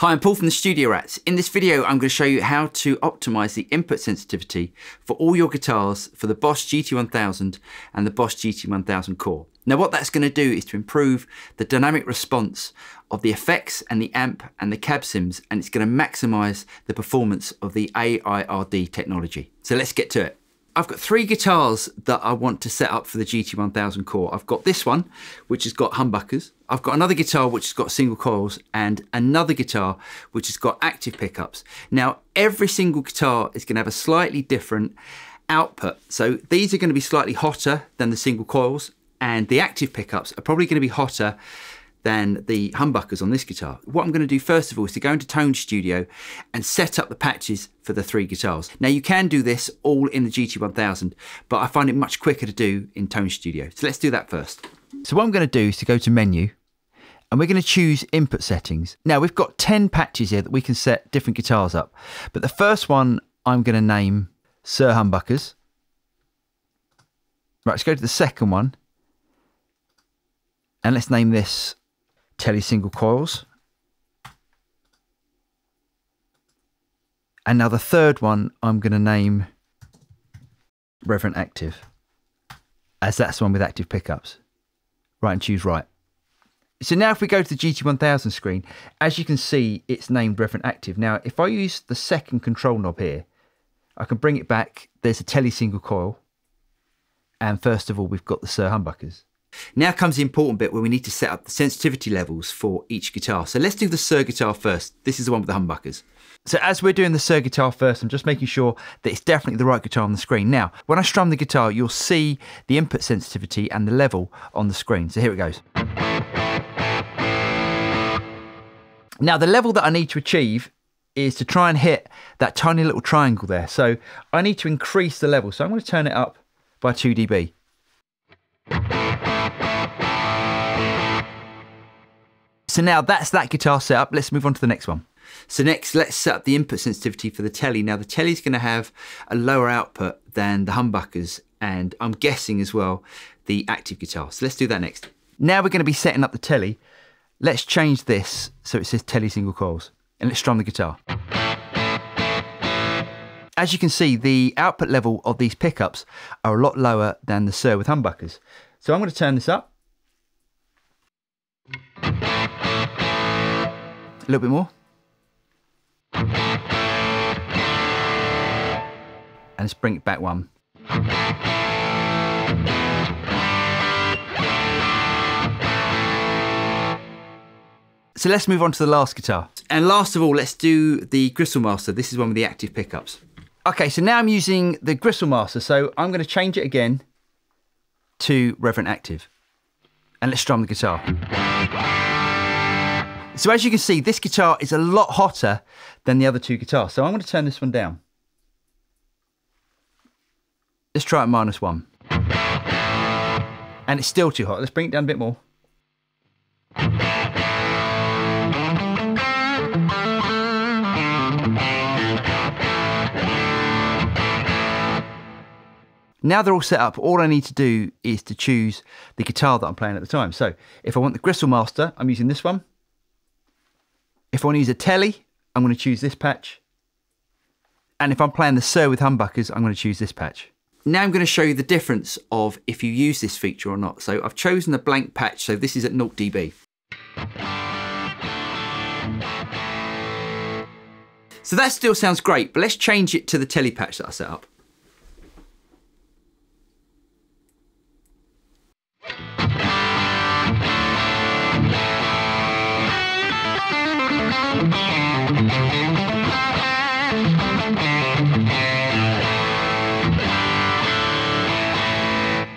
Hi, I'm Paul from the Studio Rats. In this video, I'm going to show you how to optimize the input sensitivity for all your guitars for the Boss GT-1000 and the Boss GT-1000 core. Now, what that's going to do is to improve the dynamic response of the effects and the amp and the cab sims, and it's going to maximize the performance of the AIRD technology. So let's get to it. I've got three guitars that I want to set up for the GT-1000 core. I've got this one, which has got humbuckers. I've got another guitar which has got single coils, and another guitar which has got active pickups. Now, every single guitar is going to have a slightly different output. So these are going to be slightly hotter than the single coils, and the active pickups are probably going to be hotter than the humbuckers on this guitar. What I'm going to do first of all is to go into Tone Studio and set up the patches for the three guitars. Now, you can do this all in the GT-1000, but I find it much quicker to do in Tone Studio. So let's do that first. So what I'm going to do is to go to Menu, and we're going to choose Input Settings. Now, we've got 10 patches here that we can set different guitars up, but the first one I'm going to name Suhr Humbuckers. Right, let's go to the second one, and let's name this Tele single coils. And now the third one I'm going to name Reverend Active, as that's the one with active pickups. Right, and choose right. So now if we go to the GT-1000 screen, as you can see, it's named Reverend Active. Now, if I use the second control knob here, I can bring it back. There's a Tele single coil. And first of all, we've got the Suhr humbuckers. Now comes the important bit where we need to set up the sensitivity levels for each guitar. So let's do the Suhr guitar first. This is the one with the humbuckers. So as we're doing the Suhr guitar first, I'm just making sure that it's definitely the right guitar on the screen. Now, when I strum the guitar, you'll see the input sensitivity and the level on the screen. So here it goes. Now, the level that I need to achieve is to try and hit that tiny little triangle there. So I need to increase the level. So I'm going to turn it up by 2 dB. So now that's that guitar set up. Let's move on to the next one. So next, let's set up the input sensitivity for the Tele. Now, the Tele is going to have a lower output than the humbuckers, and I'm guessing as well the active guitar. So let's do that next. Now we're going to be setting up the Tele. Let's change this so it says Tele single coils, and let's strum the guitar. As you can see, the output level of these pickups are a lot lower than the Suhr with humbuckers. So I'm going to turn this up. A little bit more. And let's bring it back one. So let's move on to the last guitar. And last of all, let's do the Gristle Master. This is one with the active pickups. Okay, so now I'm using the Gristle Master. So I'm going to change it again to Reverend Active. And let's strum the guitar. So as you can see, this guitar is a lot hotter than the other two guitars. So I'm going to turn this one down. Let's try it -1. And it's still too hot. Let's bring it down a bit more. Now they're all set up, all I need to do is to choose the guitar that I'm playing at the time. So if I want the Gristle Master, I'm using this one. If I want to use a Tele, I'm going to choose this patch. And if I'm playing the Suhr with humbuckers, I'm going to choose this patch. Now I'm going to show you the difference of if you use this feature or not. So I've chosen the blank patch, so this is at 0 dB. So that still sounds great, but let's change it to the Tele patch that I set up.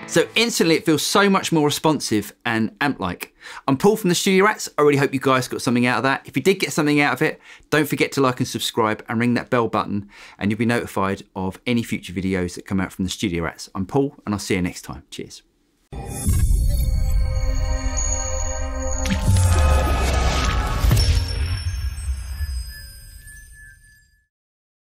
So instantly it feels so much more responsive and amp-like. I'm Paul from the Studio Rats. I really hope you guys got something out of that. If you did get something out of it, don't forget to like and subscribe and ring that bell button, and you'll be notified of any future videos that come out from the Studio Rats. I'm Paul, and I'll see you next time. Cheers.